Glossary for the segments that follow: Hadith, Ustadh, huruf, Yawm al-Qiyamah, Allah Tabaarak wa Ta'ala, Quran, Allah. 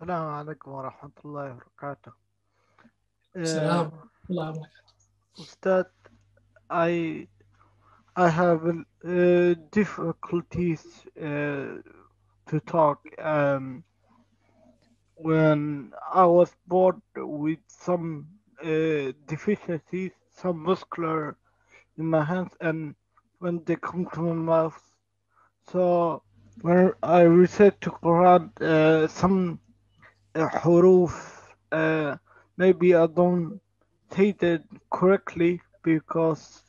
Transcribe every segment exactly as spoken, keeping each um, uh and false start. Assalamu alaikum wa rahmatullahi wa barakatuh. Assalamu alaikum wa barakatuh. Ustadh, I, I have uh, difficulties uh, to talk. Um, when I was born with some uh, deficiencies, some muscular in my hands, and when they come to my mouth, so when I recite to Quran, uh, some huruf, uh, maybe I don't state it correctly because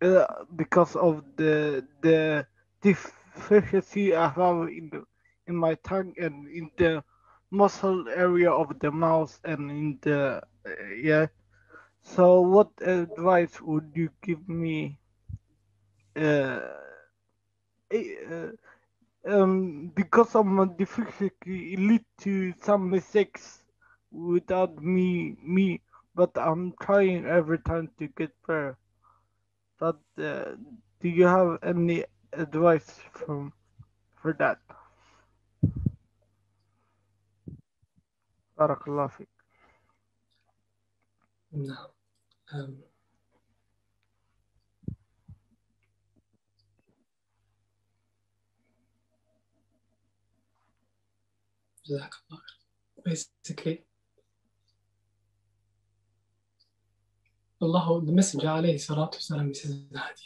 uh, because of the the deficiency I have in the, in my tongue and in the muscle area of the mouth and in the uh, yeah. So what advice would you give me? Uh, uh, um, because of my difficulty, it lead to some mistakes without me, me. But I'm trying every time to get better. But uh, do you have any advice from for that? Barakallah fik. No. Um. Basically, Allah, the Messenger عليه الصلاة والسلام says in the hadith,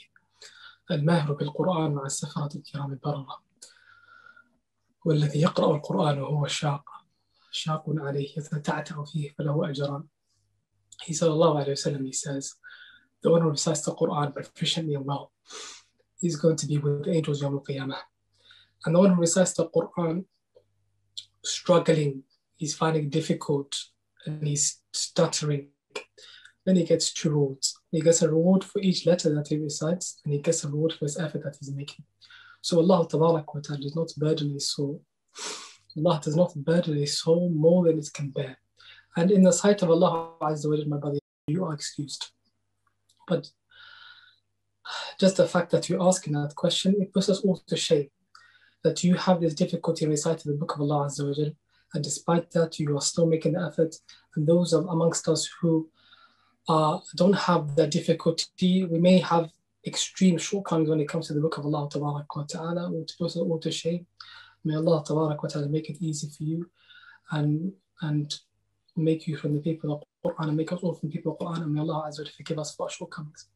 الماهر بالقرآن مع السفرة الكرام البررة والذي يقرأ القرآن وهو شاق شاق عليه يتعتع فيه فله أجران. He said, sallallahu alayhi wa sallam, he says, the one who recites the Quran proficiently and well, he's going to be with the angels Yawm al-Qiyamah. And the one who recites the Quran struggling, he's finding it difficult, and he's stuttering, then he gets two rewards. He gets a reward for each letter that he recites, and he gets a reward for his effort that he's making. So Allah Tabaarak wa Ta'ala does not burden his soul. Allah does not burden his soul more than it can bear. And in the sight of Allah Azza wa Jalla, my brother, you are excused. But just the fact that you're asking that question, it puts us all to shame that you have this difficulty reciting the book of Allah Azza wa Jalla, and despite that, you are still making the effort. And those amongst us who uh, don't have that difficulty, we may have extreme shortcomings when it comes to the book of Allah Tabarak wa Ta'ala, which puts us all to shame. May Allah Tabarak wa Ta'ala make it easy for you and and make you from the people of Quran and make us all from the people of Quran, and may Allah Azza wa Jalla forgive us for our shortcomings.